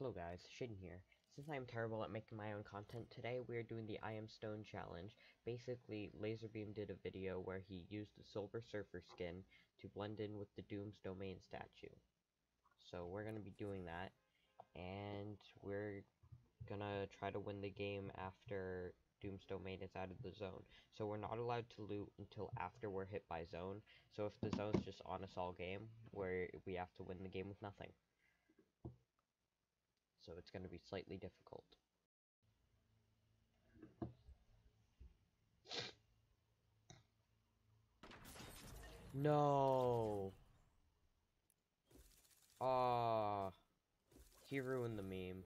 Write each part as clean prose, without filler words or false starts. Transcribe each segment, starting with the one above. Hello guys, Shaden here. Since I am terrible at making my own content, today we are doing the I Am Stone challenge. Basically, Laserbeam did a video where he used the Silver Surfer skin to blend in with the Doom's Domain statue. So we're gonna be doing that, and we're gonna try to win the game after Doom's Domain is out of the zone. So we're not allowed to loot until after we're hit by zone. So if the zone's just on us all game, we have to win the game with nothing. So it's going to be slightly difficult. No! Ah, he ruined the meme.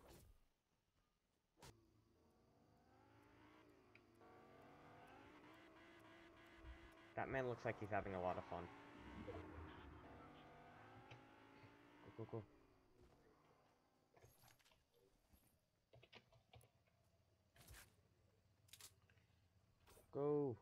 That man looks like he's having a lot of fun. Go, go, go. Go.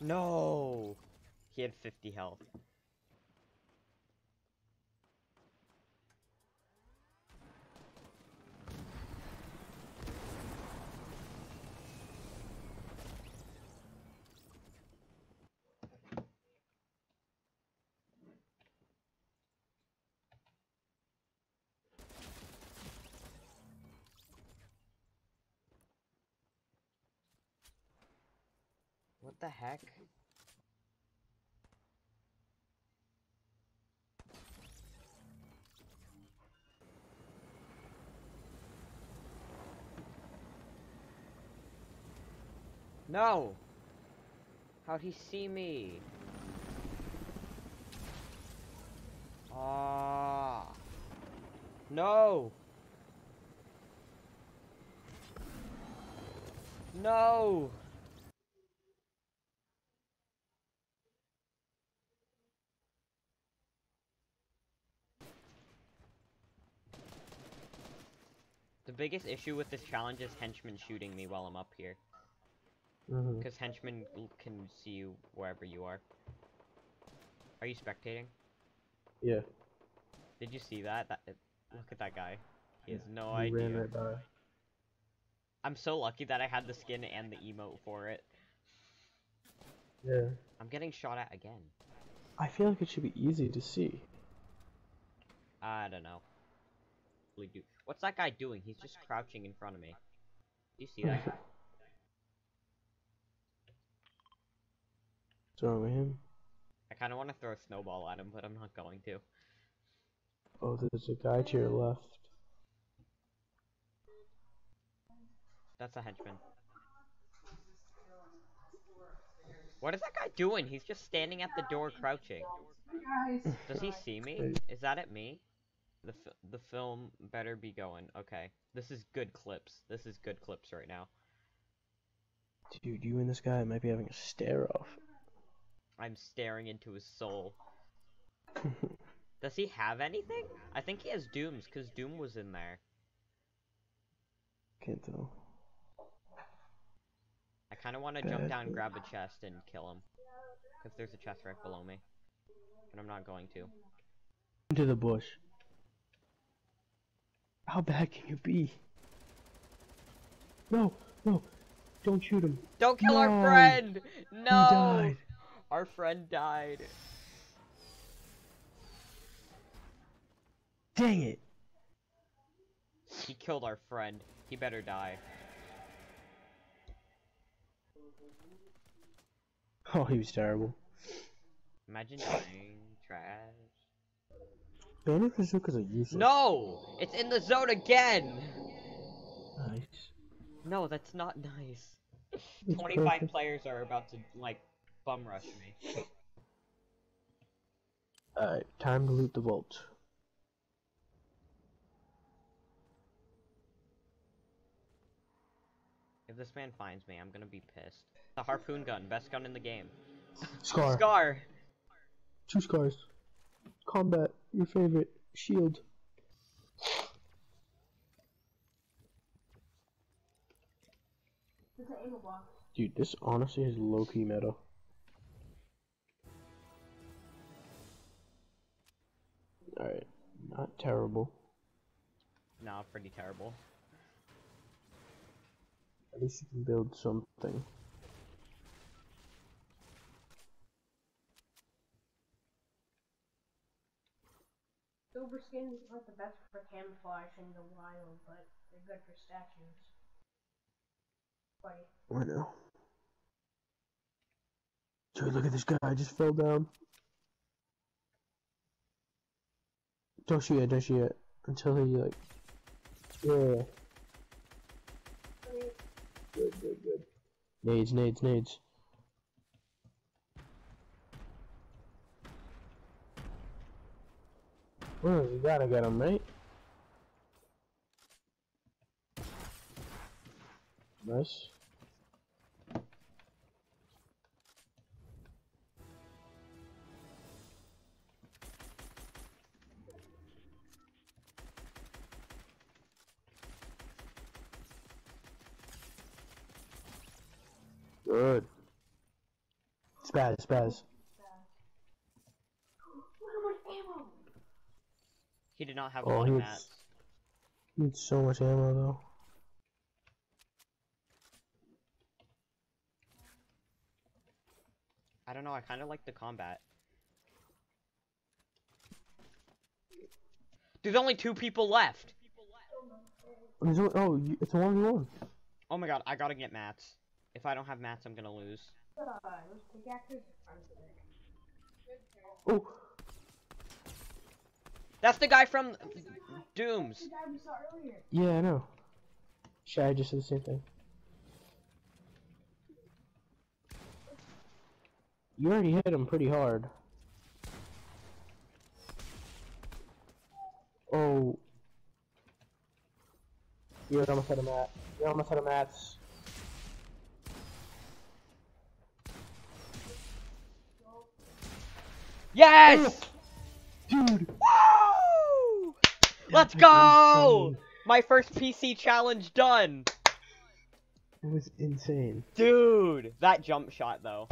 No, he had 50 health. What the heck? No! How'd he see me? Ah! No! No! The biggest issue with this challenge is henchmen shooting me while I'm up here. Because henchmen can see you wherever you are. Are you spectating? Yeah. Did you see that? Look at that guy. He has no idea. Ran right by. I'm so lucky that I had the skin and the emote for it. Yeah. I'm getting shot at again. I feel like it should be easy to see. I don't know. What's that guy doing? He's just crouching in front of me. Do you see that guy? What's wrong with him? I kind of want to throw a snowball at him, but I'm not going to. Oh, there's a guy to your left. That's a henchman. What is that guy doing? He's just standing at the door crouching. Does he see me? Is that at me? The film better be going. Okay. This is good clips. This is good clips right now. Dude, you and this guy might be having a stare-off. I'm staring into his soul. Does he have anything? I think he has Doom's, because Doom was in there. Can't tell. I kind of want to jump down, grab a chest, and kill him. Because there's a chest right below me. And I'm not going to. Into the bush. How bad can you be? No, no, don't shoot him. Don't kill our friend! No! He died. Our friend died. Dang it! He killed our friend. He better die. Oh, he was terrible. Imagine dying, trash. No! It's in the zone again! Nice. No, that's not nice. 25 players are about to, like, bum rush me. Alright, time to loot the vault. If this man finds me, I'm gonna be pissed. The harpoon gun, best gun in the game. Scar. Scar. Two scars. Combat, your favorite. Shield. Dude, this honestly is low-key meta. Alright, not terrible. Nah, pretty terrible. At least you can build something. Silver skins aren't the best for camouflage in the wild, but they're good for statues. I know. Dude, look at this guy, I just fell down. Don't shoot yet, until he like... Yeah. Good, good, good. Nades, nades, nades. Well, you gotta get him, mate. Nice. Good. Spaz, spaz. He did not have a lot of mats. He had so much ammo though. I don't know, I kinda like the combat. There's only two people left! Oh, it's a 1v1. Oh my god, I gotta get mats. If I don't have mats, I'm gonna lose. Oh! That's the guy from Doom's. The guy we saw earlier. Yeah, I know. Shai just said the same thing. You already hit him pretty hard. Oh. You almost had him at. You almost had him at. Yes! Dude! Woo! Let's go! My first PC challenge done! It was insane. Dude! That jump shot though.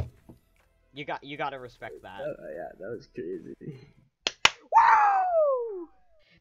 You gotta respect that. Oh yeah, that was crazy. Woo!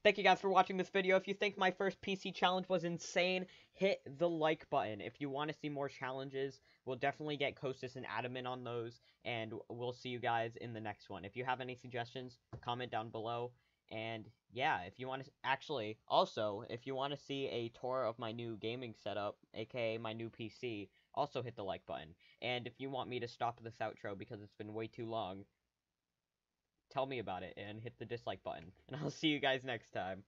Thank you guys for watching this video. If you think my first PC challenge was insane, hit the like button. If you want to see more challenges, we'll definitely get Kostas and Adam in on those, and we'll see you guys in the next one. If you have any suggestions, comment down below. And yeah, if you want to, actually, also, if you want to see a tour of my new gaming setup, aka my new PC, also hit the like button. And if you want me to stop this outro because it's been way too long, tell me about it and hit the dislike button. And I'll see you guys next time.